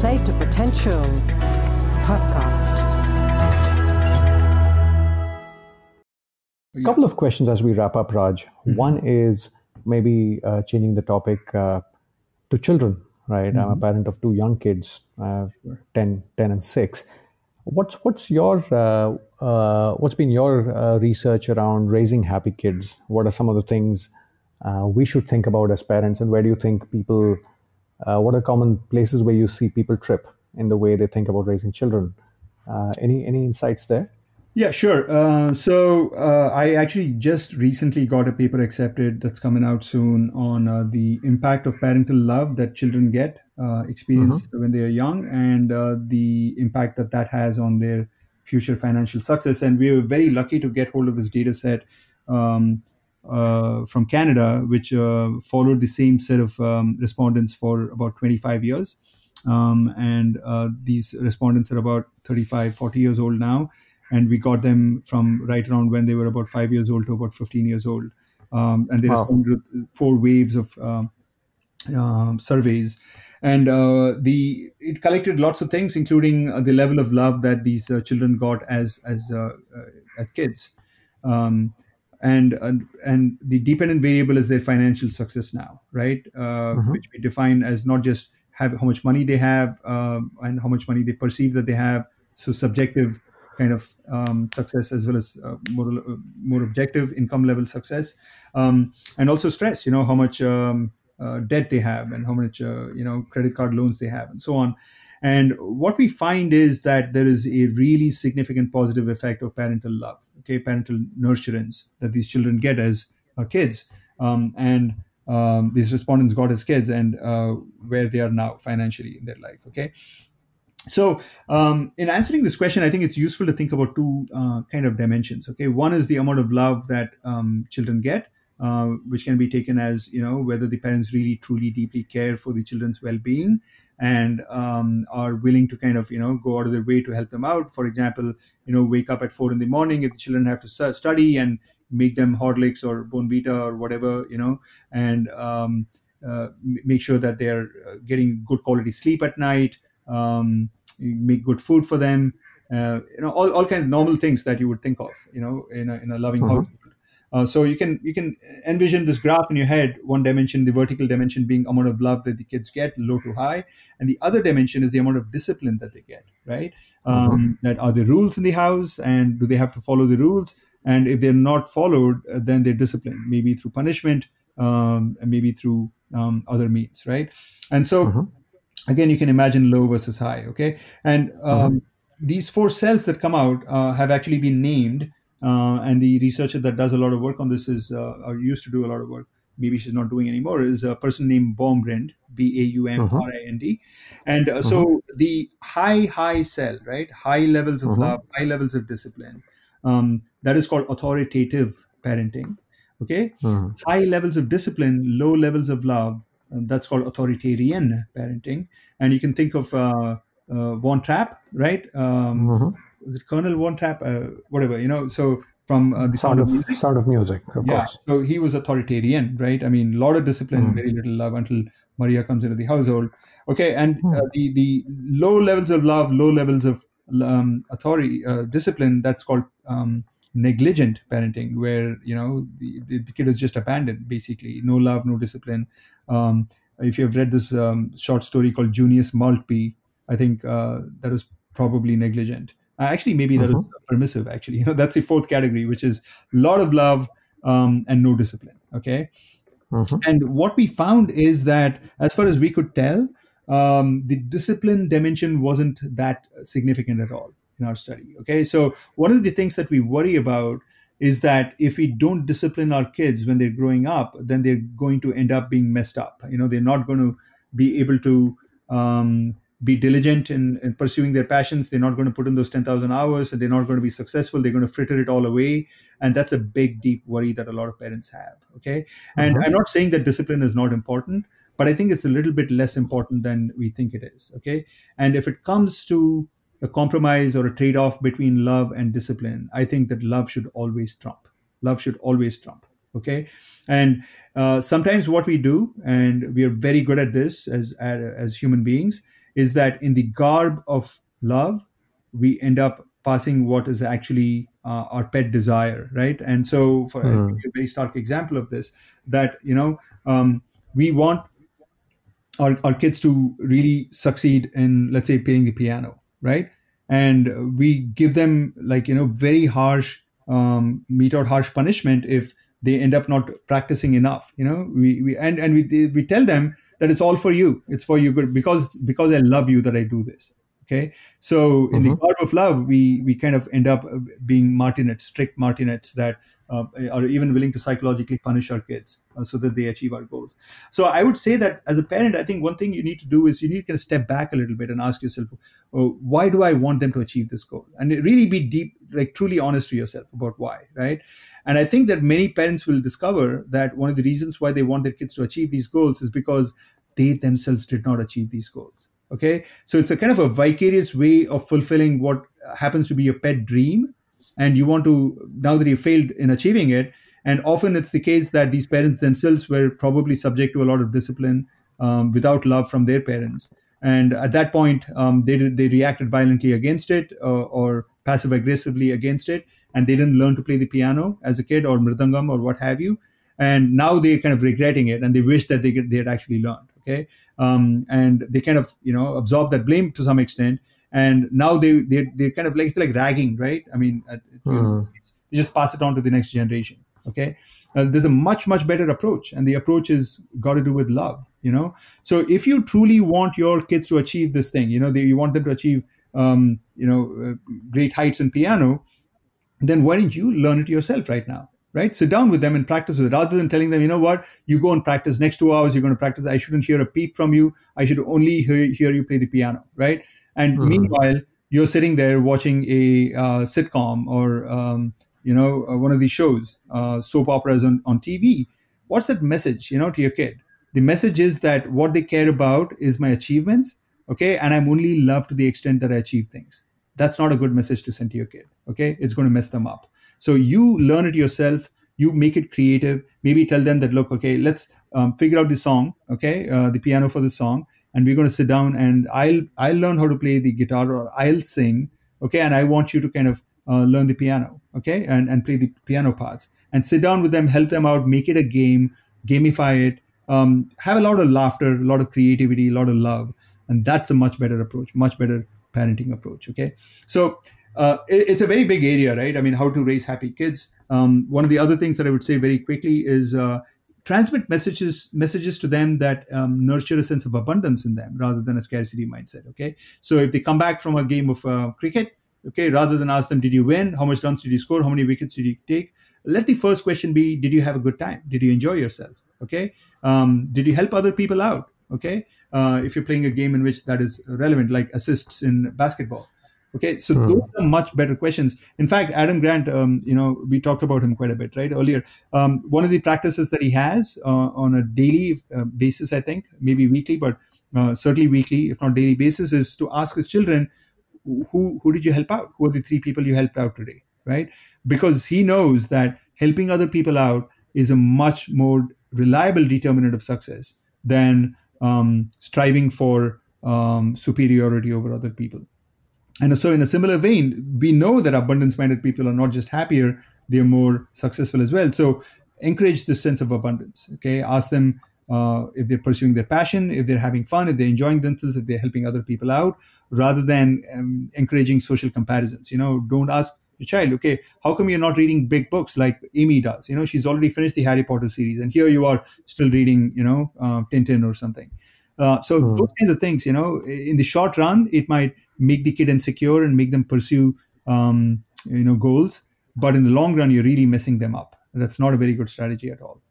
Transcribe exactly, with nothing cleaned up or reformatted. Play to Potential podcast. A couple of questions as we wrap up, Raj. Mm-hmm. One is maybe uh, changing the topic uh, to children, right? Mm-hmm. I'm a parent of two young kids, uh, sure. ten, ten and six. What's, what's, your, uh, uh, what's been your uh, research around raising happy kids? What are some of the things uh, we should think about as parents, and where do you think people... Uh, what are common places where you see people trip in the way they think about raising children? Uh, any any insights there? Yeah, sure. Uh, so uh, I actually just recently got a paper accepted that's coming out soon on uh, the impact of parental love that children get, uh, experience mm-hmm. when they are young, and uh, the impact that that has on their future financial success. And we were very lucky to get hold of this data set um Uh, from Canada, which uh, followed the same set of um, respondents for about twenty-five years. Um, and uh, these respondents are about thirty-five, forty years old now. And we got them from right around when they were about five years old to about fifteen years old. Um, and they wow. responded with four waves of uh, uh, surveys. And uh, the it collected lots of things, including uh, the level of love that these uh, children got as, as, uh, uh, as kids. Um, And, and and the dependent variable is their financial success now, right? Uh, mm-hmm. Which we define as not just have how much money they have um, and how much money they perceive that they have. So subjective kind of um, success, as well as uh, more uh, more objective income level success, um, and also stress. You know, how much um, uh, debt they have and how much uh, you know credit card loans they have, and so on. And what we find is that there is a really significant positive effect of parental love, okay, parental nurturance that these children get as uh, kids, um, and um, these respondents got as kids, and uh, where they are now financially in their life, okay? So um, in answering this question, I think it's useful to think about two uh, kind of dimensions, okay? One is the amount of love that um, children get, uh, which can be taken as, you know, whether the parents really, truly, deeply care for the children's well-being, and um, are willing to kind of, you know, go out of their way to help them out. For example, you know, wake up at four in the morning if the children have to study and make them Horlicks or Bonvita or whatever, you know, and um, uh, make sure that they're getting good quality sleep at night, um, make good food for them, uh, you know, all, all kinds of normal things that you would think of, you know, in a, in a loving mm-hmm. household. Uh, so you can you can envision this graph in your head, one dimension, the vertical dimension being amount of love that the kids get, low to high. And the other dimension is the amount of discipline that they get, right? Um, mm-hmm. That are there rules in the house, and do they have to follow the rules? And if they're not followed, then they're disciplined, maybe through punishment, um, and maybe through um, other means, right? And so, mm-hmm. again, you can imagine low versus high, okay? And um, mm-hmm. these four cells that come out uh, have actually been named. Uh, and the researcher that does a lot of work on this is, uh, or used to do a lot of work, maybe she's not doing anymore, is a person named Baumrind, B A U M R I N D. And uh, uh-huh. so the high, high cell, right? High levels of uh-huh. love, high levels of discipline. Um, that is called authoritative parenting, okay? Uh-huh. High levels of discipline, low levels of love. Um, that's called authoritarian parenting. And you can think of uh, uh, Von Trapp, right? Um, uh-huh. Was it Colonel Von Trapp, uh, whatever, you know, so from uh, the Sound, Sound of Music. Sound of Music, of yeah. course. So he was authoritarian, right? I mean, a lot of discipline, mm. very little love until Maria comes into the household. Okay, and mm. uh, the, the low levels of love, low levels of um, authority, uh, discipline, that's called um, negligent parenting, where, you know, the, the kid is just abandoned, basically. No love, no discipline. Um, if you have read this um, short story called Junius Maltby, I think uh, that was probably negligent. Actually, maybe that mm-hmm. is permissive, actually. You know, that's the fourth category, which is a lot of love um, and no discipline, okay? Mm-hmm. And what we found is that, as far as we could tell, um, the discipline dimension wasn't that significant at all in our study, okay? So one of the things that we worry about is that if we don't discipline our kids when they're growing up, then they're going to end up being messed up. You know, they're not going to be able to... Um, be diligent in, in pursuing their passions. They're not going to put in those ten thousand hours, and they're not going to be successful. They're going to fritter it all away. And that's a big, deep worry that a lot of parents have, okay? And mm-hmm. I'm not saying that discipline is not important, but I think it's a little bit less important than we think it is, okay? And if it comes to a compromise or a trade-off between love and discipline, I think that love should always trump. Love should always trump, okay? And uh, sometimes what we do, and we are very good at this as, as human beings, is that in the garb of love, we end up passing what is actually uh, our pet desire, right? And so, for mm. a very stark example of this, that, you know, um, we want our, our kids to really succeed in, let's say, playing the piano, right? And we give them, like, you know, very harsh, um, meat or harsh punishment if they end up not practicing enough, you know, we, we and, and we, we tell them that it's all for you. It's for you good because, because I love you that I do this. Okay. So in mm-hmm. the garb of love, we, we kind of end up being martinets, strict martinets that uh, are even willing to psychologically punish our kids uh, so that they achieve our goals. So I would say that as a parent, I think one thing you need to do is you need to kind of step back a little bit and ask yourself, oh, why do I want them to achieve this goal? And really be deep, like truly honest to yourself about why, right? And I think that many parents will discover that one of the reasons why they want their kids to achieve these goals is because they themselves did not achieve these goals. Okay, so it's a kind of a vicarious way of fulfilling what happens to be your pet dream, and you want to, now that you failed in achieving it, and often it's the case that these parents themselves were probably subject to a lot of discipline um, without love from their parents, and at that point um, they did, they reacted violently against it uh, or passive aggressively against it, and they didn't learn to play the piano as a kid or mridangam or what have you, and now they're kind of regretting it and they wish that they could, they had actually learned. Okay. Um, and they kind of, you know, absorb that blame to some extent. And now they, they, they're kind of like, it's like ragging, right? I mean, uh, mm. you know, you just pass it on to the next generation. Okay. Uh, there's a much, much better approach. And the approach is got to do with love, you know? So if you truly want your kids to achieve this thing, you know, they, you want them to achieve, um, you know, uh, great heights in piano, then why don't you learn it yourself right now? Right? Sit down with them and practice with it rather than telling them, you know what, you go and practice next two hours, you're going to practice. I shouldn't hear a peep from you. I should only hear, hear you play the piano. Right. And mm-hmm. meanwhile, you're sitting there watching a uh, sitcom or, um, you know, one of these shows, uh, soap operas on, on T V. What's that message, you know, to your kid? The message is that what they care about is my achievements. Okay. And I'm only loved to the extent that I achieve things. That's not a good message to send to your kid. Okay. It's going to mess them up. So you learn it yourself, you make it creative, maybe tell them that, look, okay, let's um, figure out the song, okay, uh, the piano for the song, and we're going to sit down and I'll I'll learn how to play the guitar or I'll sing, okay, and I want you to kind of uh, learn the piano, okay, and, and play the piano parts. And sit down with them, help them out, make it a game, gamify it, um, have a lot of laughter, a lot of creativity, a lot of love, and that's a much better approach, much better parenting approach, okay? So Uh, it, it's a very big area, right? I mean, how to raise happy kids. Um, one of the other things that I would say very quickly is uh, transmit messages messages to them that um, nurture a sense of abundance in them rather than a scarcity mindset, okay? So if they come back from a game of uh, cricket, okay, rather than ask them, did you win? How much runs did you score? How many wickets did you take? Let the first question be, did you have a good time? Did you enjoy yourself, okay? Um, did you help other people out, okay? Uh, if you're playing a game in which that is relevant, like assists in basketball. Okay, so mm. those are much better questions. In fact, Adam Grant, um, you know, we talked about him quite a bit, right, earlier. Um, one of the practices that he has uh, on a daily uh, basis, I think, maybe weekly, but uh, certainly weekly, if not daily basis, is to ask his children, who who did you help out? Who are the three people you helped out today, right? Because he knows that helping other people out is a much more reliable determinant of success than um, striving for um, superiority over other people. And so in a similar vein, we know that abundance-minded people are not just happier, they're more successful as well. So encourage this sense of abundance, okay? Ask them uh, if they're pursuing their passion, if they're having fun, if they're enjoying themselves, if they're helping other people out, rather than um, encouraging social comparisons. You know, don't ask your child, okay, how come you're not reading big books like Amy does? You know, she's already finished the Harry Potter series, and here you are still reading, you know, uh, Tintin or something. Uh, so hmm. those kinds of things, you know, in the short run, it might make the kid insecure and make them pursue, um, you know, goals. But in the long run, you're really messing them up. That's not a very good strategy at all.